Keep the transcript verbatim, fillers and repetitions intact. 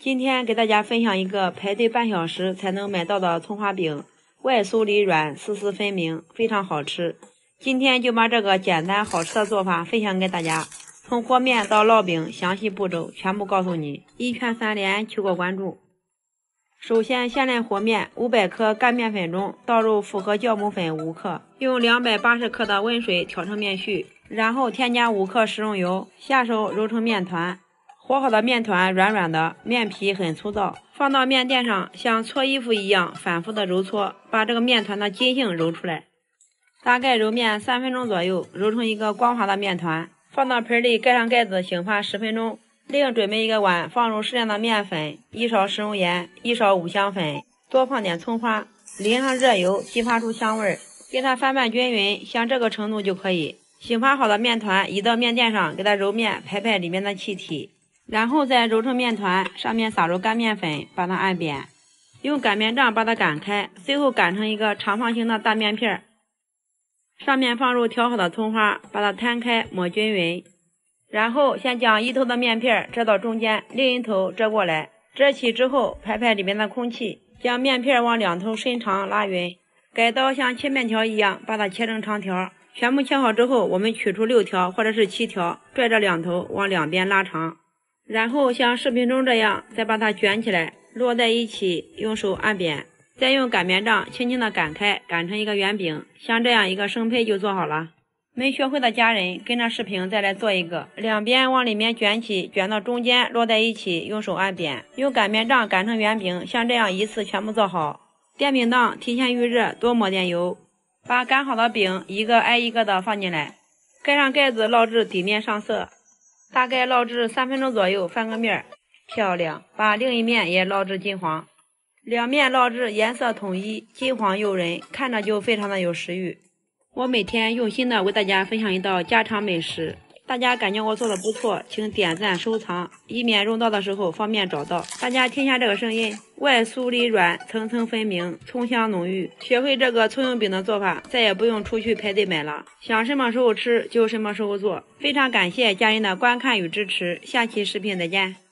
今天给大家分享一个排队半小时才能买到的葱花饼，外酥里软，丝丝分明，非常好吃。今天就把这个简单好吃的做法分享给大家，从和面到烙饼，详细步骤全部告诉你，一圈三连，求个关注。首先先来和面，五百克干面粉中倒入复合酵母粉五克，用两百八十克的温水调成面絮，然后添加五克食用油，下手揉成面团。和好的面团软软的，面皮很粗糙，放到面垫上，像搓衣服一样反复的揉搓，把这个面团的筋性揉出来。大概揉面三分钟左右，揉成一个光滑的面团，放到盆里盖上盖子，醒发十分钟。另准备一个碗，放入适量的面粉，一勺食用盐，一勺五香粉，多放点葱花，淋上热油，激发出香味，给它翻拌均匀，像这个程度就可以。醒发好的面团移到面垫上，给它揉面，排排里面的气体。然后再揉成面团，上面撒入干面粉，把它按扁，用擀面杖把它擀开，最后擀成一个长方形的大面片，上面放入调好的葱花，把它摊开抹均匀。然后先将一头的面片遮到中间，另一头遮过来，遮起之后排排里面的空气，将面片往两头伸长拉匀，改刀像切面条一样把它切成长条。全部切好之后，我们取出六条或者是七条，拽着两头往两边拉长，然后像视频中这样，再把它卷起来，摞在一起，用手按扁，再用擀面杖轻轻的擀开，擀成一个圆饼，像这样一个生胚就做好了。没学会的家人跟着视频再来做一个，两边往里面卷起，卷到中间摞在一起，用手按扁，用擀面杖擀成圆饼，像这样一次全部做好。电饼铛提前预热，多抹点油，把擀好的饼一个挨一个的放进来，盖上盖子烙至底面上色。大概烙至三分钟左右，翻个面，漂亮！把另一面也烙至金黄，两面烙至颜色统一，金黄诱人，看着就非常的有食欲。我每天用心的为大家分享一道家常美食，大家感觉我做的不错，请点赞收藏，以免用到的时候方便找到。大家听一下这个声音，外酥里软，层层分明，葱香浓郁。学会这个葱油饼的做法，再也不用出去排队买了，想什么时候吃就什么时候做。非常感谢家人的观看与支持，下期视频再见。